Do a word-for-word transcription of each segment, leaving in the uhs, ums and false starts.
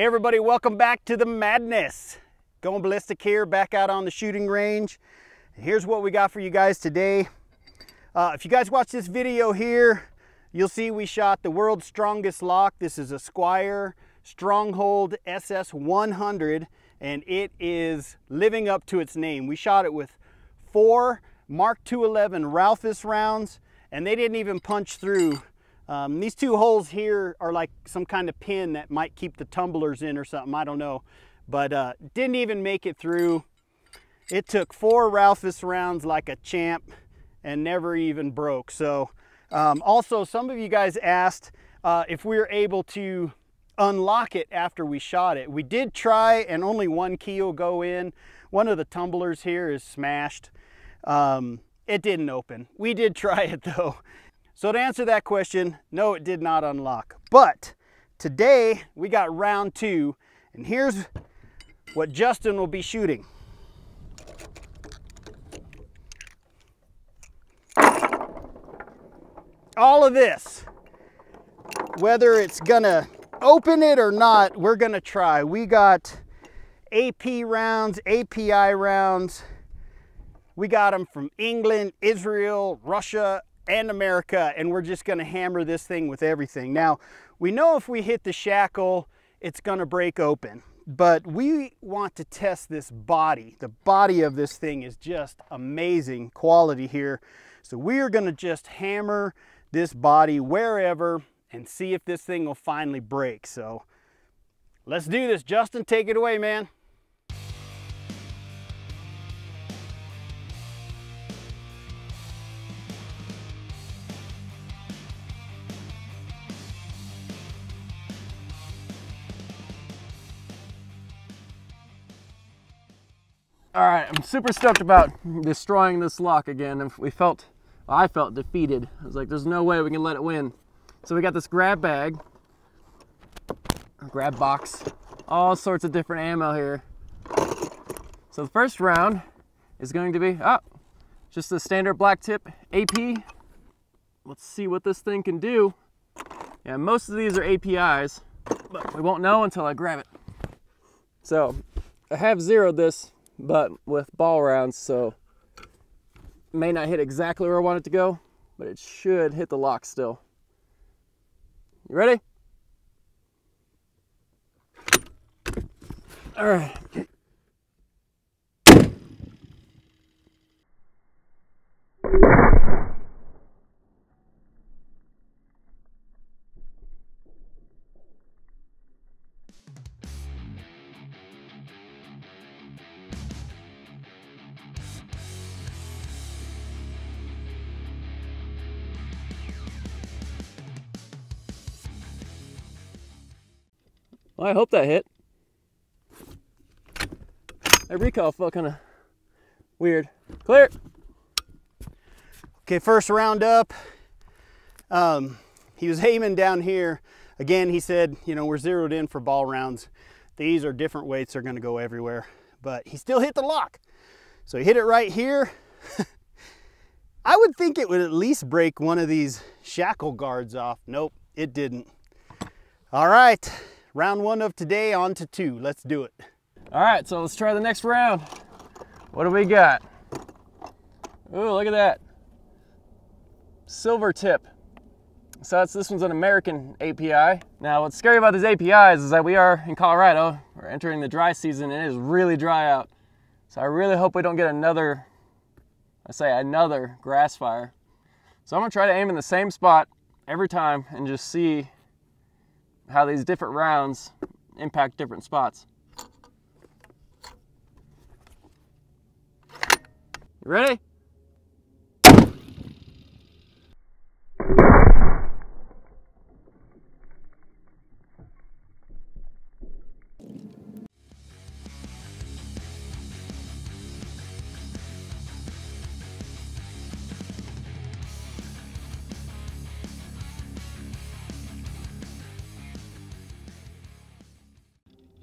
Hey everybody, welcome back to the madness. Going Ballistic here, back out on the shooting range. And here's what we got for you guys today. Uh, if you guys watch this video here, you'll see we shot the world's strongest lock. This is a Squire Stronghold S S one hundred, and it is living up to its name. We shot it with four Mark two eleven Raufoss rounds, and they didn't even punch through. Um, these two holes here are like some kind of pin that might keep the tumblers in or something, I don't know. But uh, didn't even make it through. It took four Raufoss rounds like a champ and never even broke. So um, also some of you guys asked uh, if we were able to unlock it after we shot it. We did try, and only one key will go in. One of the tumblers here is smashed. Um, it didn't open. We did try it though. So to answer that question, no, it did not unlock. But today we got round two, and here's what Justin will be shooting. All of this, whether it's gonna open it or not, we're gonna try. We got A P rounds, A P I rounds. We got them from England, Israel, Russia, and America, and we're just gonna hammer this thing with everything. Now, we know if we hit the shackle, it's gonna break open, but we want to test this body. The body of this thing is just amazing quality here. So we are gonna just hammer this body wherever and see if this thing will finally break. So let's do this. Justin, take it away, man. All right, I'm super stoked about destroying this lock again. And we felt, well, I felt defeated. I was like, there's no way we can let it win. So we got this grab bag, grab box, all sorts of different ammo here. So the first round is going to be, oh, just the standard black tip A P. Let's see what this thing can do. Yeah, most of these are A P Is, but we won't know until I grab it. So I have zeroed this, but with ball rounds, so may not hit exactly where I want it to go, but it should hit the lock still. You ready? All right. Well, I hope that hit. That recoil felt kind of weird. Clear. Okay, first round up. Um, he was aiming down here. Again, he said, you know, we're zeroed in for ball rounds. These are different weights. They're going to go everywhere. But he still hit the lock. So he hit it right here. I would think it would at least break one of these shackle guards off. Nope, it didn't. All right. Round one of today, on to two. Let's do it. All right, so let's try the next round. What do we got? Ooh, look at that. Silver tip. So that's, this one's an American A P I. Now, what's scary about these A P Is is that we are in Colorado. We're entering the dry season, and it is really dry out. So I really hope we don't get another, I say another grass fire. So I'm gonna try to aim in the same spot every time and just see how these different rounds impact different spots. You ready?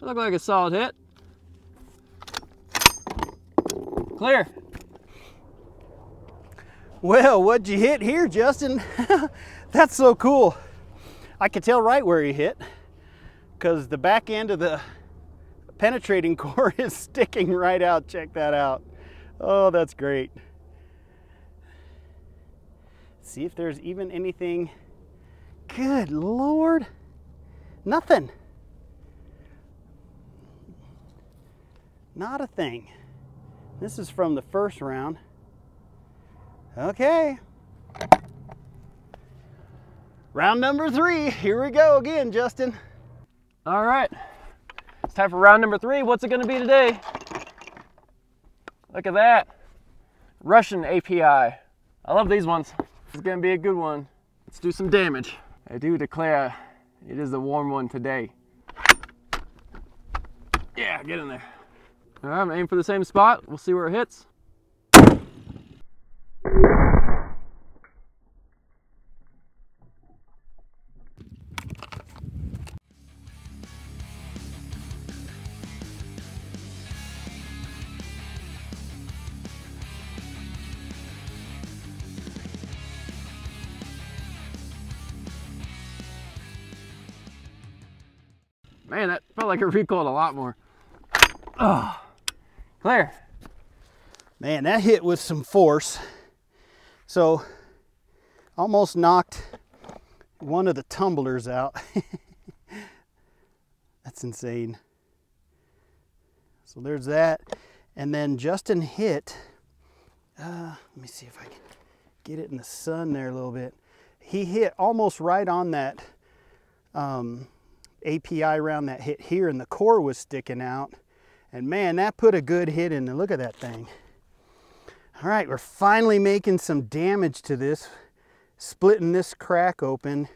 Looked like a solid hit. Clear. Well, what'd you hit here, Justin? That's so cool. I could tell right where he hit. because the back end of the penetrating core is sticking right out. Check that out. Oh, that's great. See if there's even anything. Good Lord, nothing. Not a thing. This is from the first round. Okay. Round number three, here we go again, Justin. All right, it's time for round number three. What's it gonna be today? Look at that, Russian A P I. I love these ones. It's gonna be a good one. Let's do some damage. I do declare it is a warm one today. Yeah, get in there. All right, I'm aiming for the same spot. We'll see where it hits. Man, that felt like it recoiled a lot more. Oh, clear. Man, that hit with some force. So, almost knocked one of the tumblers out. That's insane. So there's that. And then Justin hit, uh, let me see if I can get it in the sun there a little bit. He hit almost right on that, um, A P I round that hit here, and the core was sticking out, and man, that put a good hit in. And look at that thing. All right, we're finally making some damage to this, splitting this crack open.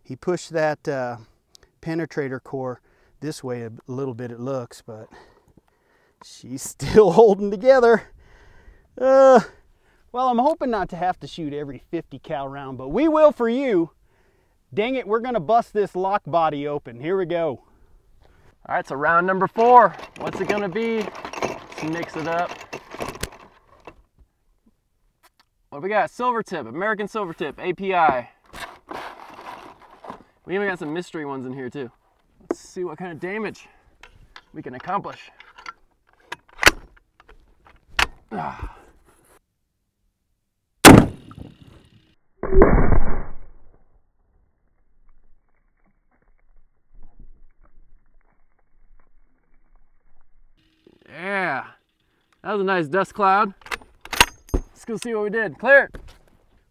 He pushed that uh, penetrator core this way a little bit, it looks, but she's still holding together. Uh, well, I'm hoping not to have to shoot every fifty cal round, but we will for you. Dang it, we're gonna bust this lock body open. Here we go. All right, so round number four. What's it gonna be? Let's mix it up. What do we got? Silver tip, American silver tip, A P I. We even got some mystery ones in here too. Let's see what kind of damage we can accomplish. Ah. Yeah, that was a nice dust cloud. Let's go see what we did. Clear.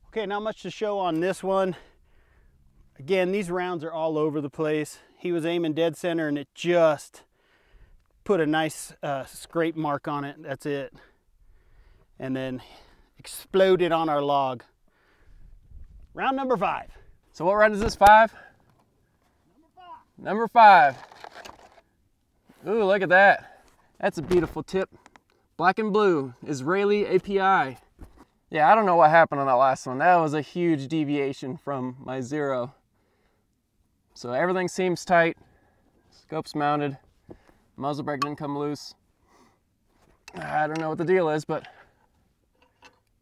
Okay, not much to show on this one. Again, these rounds are all over the place. He was aiming dead center and it just put a nice uh, scrape mark on it. That's it. And then exploded on our log. Round number five. So what round is this, five? Number five. Number five. Ooh, look at that. That's a beautiful tip. Black and blue, Israeli A P I. Yeah, I don't know what happened on that last one. That was a huge deviation from my zero. So everything seems tight. Scope's mounted. Muzzle brake didn't come loose. I don't know what the deal is, but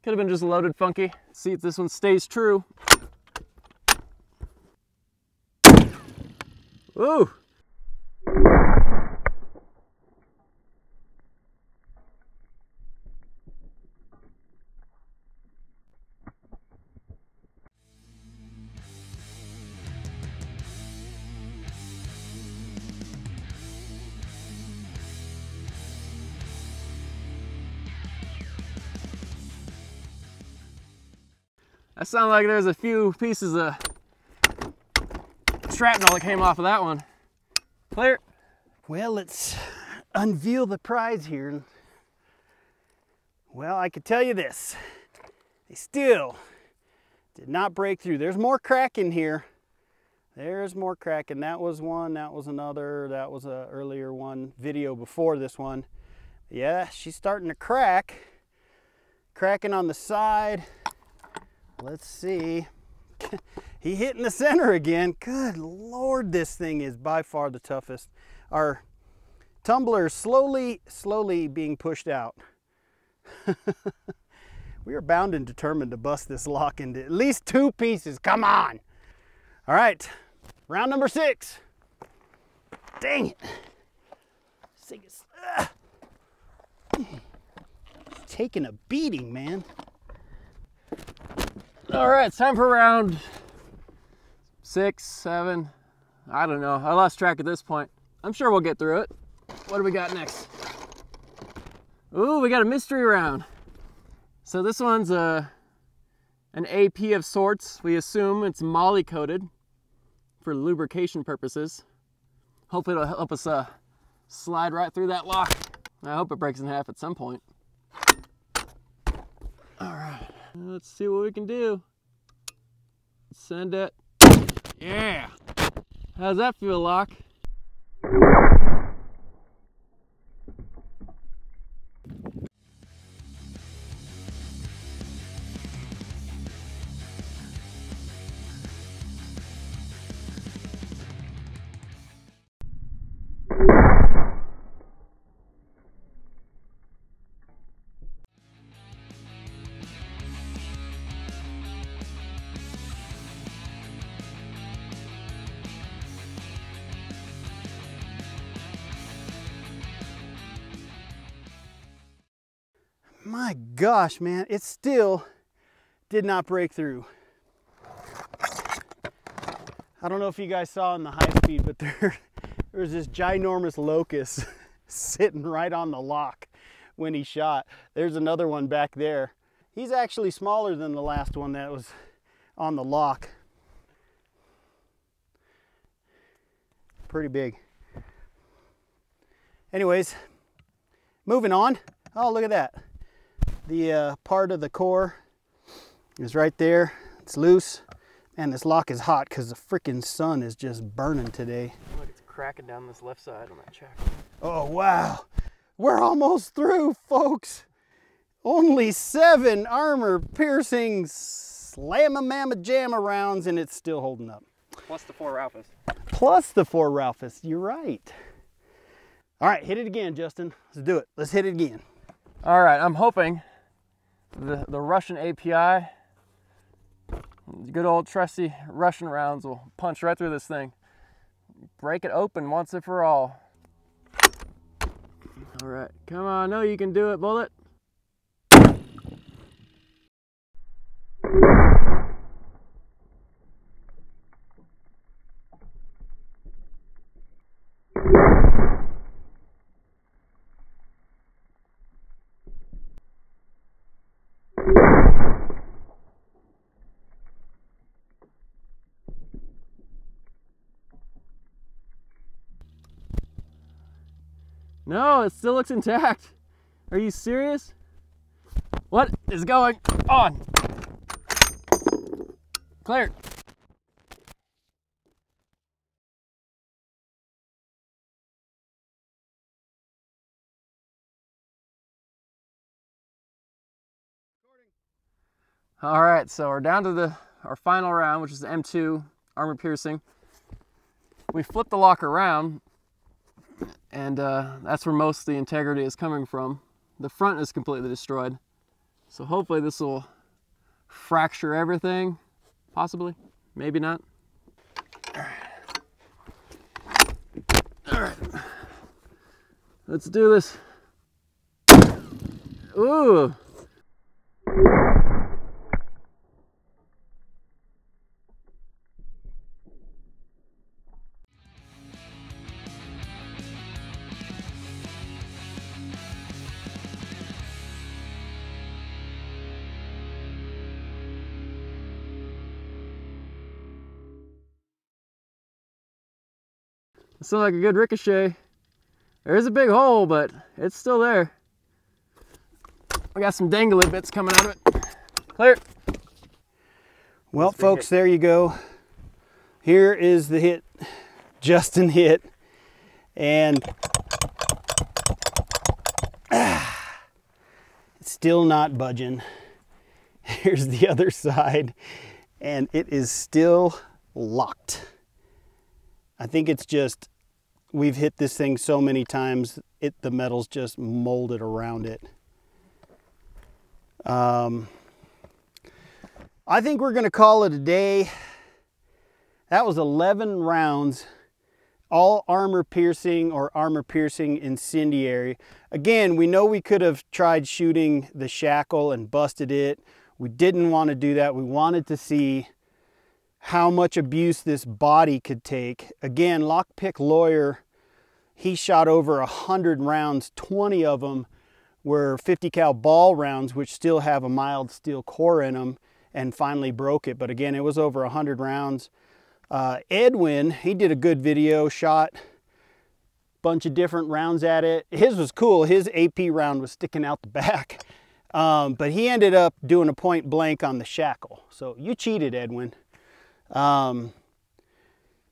could have been just loaded funky. Let's see if this one stays true. Ooh. That sounded like there's a few pieces of shrapnel that came off of that one. Clear. Well, let's unveil the prize here. Well, I can tell you this. They still did not break through. There's more crack in here. There's more crack, and that was one, that was another, that was an earlier one, video before this one. Yeah, she's starting to crack. Cracking on the side. Let's see. He hit in the center again. Good Lord, this thing is by far the toughest. Our tumbler is slowly, slowly being pushed out. We are bound and determined to bust this lock into at least two pieces. Come on. All right, round number six. Dang it. This thing is uh, taking a beating, man. All right, it's time for round six, seven. I don't know. I lost track at this point. I'm sure we'll get through it. What do we got next? Ooh, we got a mystery round. So this one's a, an A P of sorts. We assume it's molly coated for lubrication purposes. Hopefully it'll help us uh, slide right through that lock. I hope it breaks in half at some point. All right, let's see what we can do. Send it. Yeah. How's that feel, lock? My gosh, man, it still did not break through. I don't know if you guys saw in the high speed, but there, there was this ginormous locust sitting right on the lock when he shot. There's another one back there. He's actually smaller than the last one that was on the lock. Pretty big. Anyways, moving on. Oh, look at that. The uh, part of the core is right there. It's loose. Man, this lock is hot because the freaking sun is just burning today. Look, it's cracking down this left side on that check. Oh, wow. We're almost through, folks. Only seven armor-piercing slamma-mamma-jamma rounds, and it's still holding up. Plus the four Raufoss. Plus the four Raufoss. You're right. All right, hit it again, Justin. Let's do it. Let's hit it again. All right, I'm hoping the, the Russian A P I, good old trusty Russian rounds will punch right through this thing. Break it open once and for all. All right, come on, no, you can do it, bullet. No, it still looks intact. Are you serious? What is going on? Clear. All right, so we're down to the our final round, which is the M two armor piercing. We flip the lock around. And uh, that's where most of the integrity is coming from. The front is completely destroyed. So hopefully this will fracture everything, possibly, maybe not. All right. All right. Let's do this. Ooh. Still like a good ricochet. There is a big hole, but it's still there. We got some dangly bits coming out of it. Clear. Well, folks, there you go. Here is the hit Justin hit. And ah, it's still not budging. Here's the other side, and it is still locked. I think it's just, we've hit this thing so many times, it the metal's just molded around it. Um, I think we're gonna call it a day. That was eleven rounds all armor piercing or armor piercing incendiary. Again, we know we could have tried shooting the shackle and busted it. We didn't want to do that. We wanted to see how much abuse this body could take. Again, Lockpick Lawyer, he shot over one hundred rounds. twenty of them were fifty cal ball rounds, which still have a mild steel core in them, and finally broke it. But again, it was over one hundred rounds. Uh, Edwin, he did a good video, shot a bunch of different rounds at it. His was cool. His A P round was sticking out the back. Um, but he ended up doing a point blank on the shackle. So you cheated, Edwin. Um,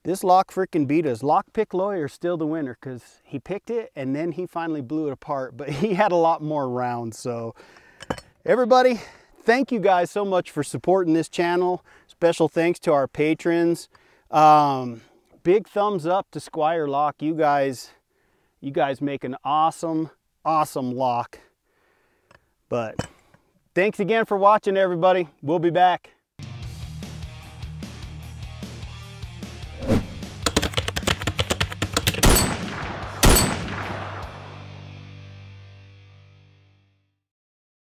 this lock freaking beat us. Lockpick Lawyer still the winner because he picked it and then he finally blew it apart, but he had a lot more rounds. So everybody, thank you guys so much for supporting this channel. Special thanks to our patrons. Um, big thumbs up to Squire Lock. You guys, you guys make an awesome, awesome lock. But thanks again for watching, everybody. We'll be back.